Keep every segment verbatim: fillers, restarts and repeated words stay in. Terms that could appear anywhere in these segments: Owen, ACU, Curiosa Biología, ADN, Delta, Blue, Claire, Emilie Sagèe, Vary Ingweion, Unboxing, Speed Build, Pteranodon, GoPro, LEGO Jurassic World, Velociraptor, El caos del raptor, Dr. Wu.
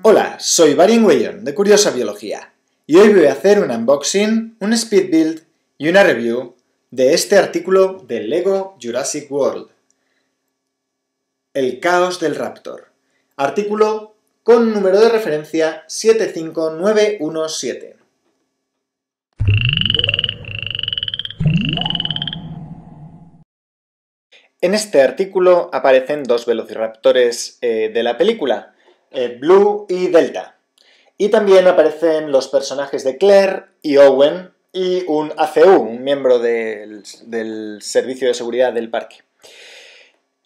Hola, soy Vary Ingweion de Curiosa Biología y hoy voy a hacer un unboxing, un speed build y una review de este artículo de LEGO Jurassic World, El caos del raptor, artículo con número de referencia siete cinco nueve uno siete. En este artículo aparecen dos velociraptores eh, de la película, eh, Blue y Delta. Y también aparecen los personajes de Claire y Owen y un A C U, un miembro del, del servicio de seguridad del parque.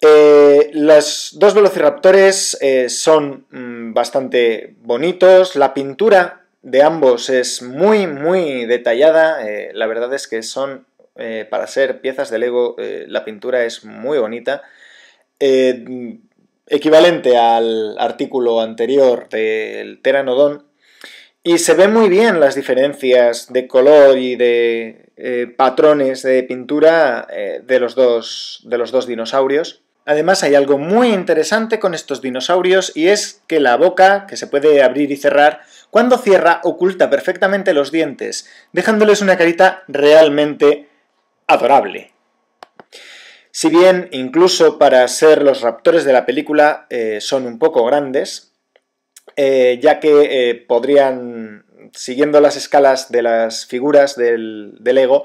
Eh, los dos velociraptores eh, son mmm, bastante bonitos, la pintura de ambos es muy, muy detallada, eh, la verdad es que son... Eh, para ser piezas de Lego, eh, la pintura es muy bonita. Eh, equivalente al artículo anterior del Pteranodon. Y se ven muy bien las diferencias de color y de eh, patrones de pintura eh, de, los dos, de los dos dinosaurios. Además hay algo muy interesante con estos dinosaurios y es que la boca, que se puede abrir y cerrar, cuando cierra oculta perfectamente los dientes, dejándoles una carita realmente adorable. Si bien, incluso para ser los raptores de la película, eh, son un poco grandes, eh, ya que eh, podrían, siguiendo las escalas de las figuras del, del Lego,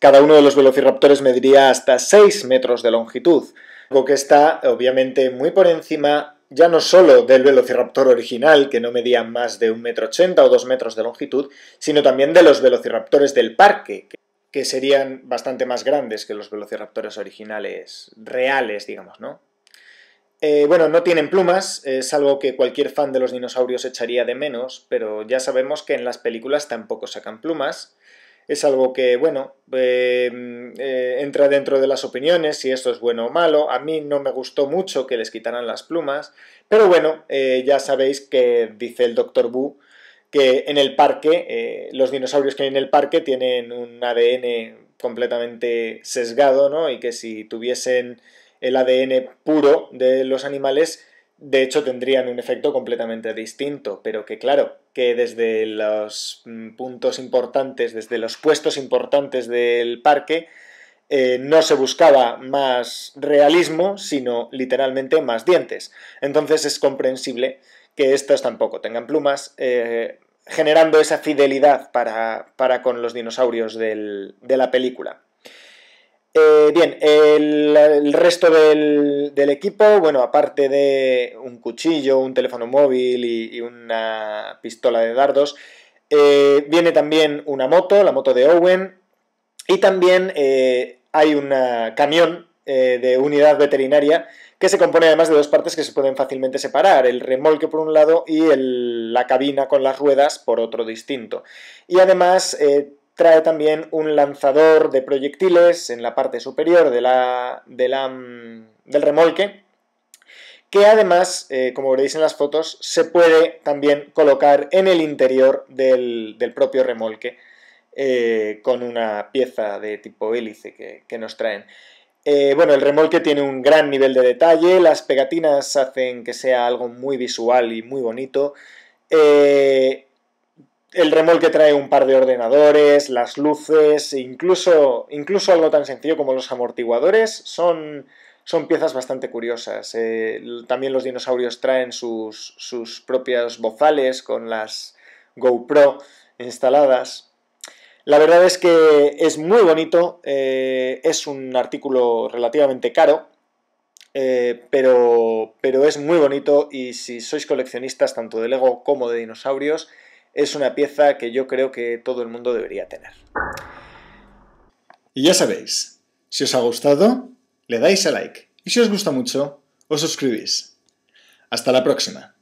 cada uno de los velociraptores mediría hasta seis metros de longitud, algo que está, obviamente, muy por encima ya no solo del velociraptor original, que no medía más de un metro ochenta o dos metros de longitud, sino también de los velociraptores del parque, que serían bastante más grandes que los velociraptores originales reales, digamos, ¿no? Eh, bueno, no tienen plumas, es algo que cualquier fan de los dinosaurios echaría de menos, pero ya sabemos que en las películas tampoco sacan plumas. Es algo que, bueno, eh, eh, entra dentro de las opiniones, si esto es bueno o malo. A mí no me gustó mucho que les quitaran las plumas, pero bueno, eh, ya sabéis que dice el doctor Wu que en el parque, eh, los dinosaurios que hay en el parque tienen un A D N completamente sesgado, ¿no? Y que si tuviesen el A D N puro de los animales, de hecho tendrían un efecto completamente distinto, pero que claro, que desde los puntos importantes, desde los puestos importantes del parque, eh, no se buscaba más realismo, sino literalmente más dientes. Entonces es comprensible que estos tampoco tengan plumas, eh, generando esa fidelidad para, para con los dinosaurios del, de la película. Eh, bien, el, el resto del, del equipo, bueno, aparte de un cuchillo, un teléfono móvil y, y una pistola de dardos, eh, viene también una moto, la moto de Owen, y también eh, hay un camión eh, de unidad veterinaria que se compone además de dos partes que se pueden fácilmente separar, el remolque por un lado y el, la cabina con las ruedas por otro distinto. Y además... Eh, trae también un lanzador de proyectiles en la parte superior de la, de la, del remolque, que además, eh, como veréis en las fotos, se puede también colocar en el interior del, del propio remolque eh, con una pieza de tipo hélice que, que nos traen. Eh, bueno, el remolque tiene un gran nivel de detalle, las pegatinas hacen que sea algo muy visual y muy bonito. Eh, El remolque trae un par de ordenadores, las luces, incluso, incluso algo tan sencillo como los amortiguadores, son, son piezas bastante curiosas. Eh, también los dinosaurios traen sus, sus propios bozales con las GoPro instaladas. La verdad es que es muy bonito, eh, es un artículo relativamente caro, eh, pero, pero es muy bonito y si sois coleccionistas tanto de Lego como de dinosaurios, es una pieza que yo creo que todo el mundo debería tener. Y ya sabéis, si os ha gustado, le dais a like. Y si os gusta mucho, os suscribís. Hasta la próxima.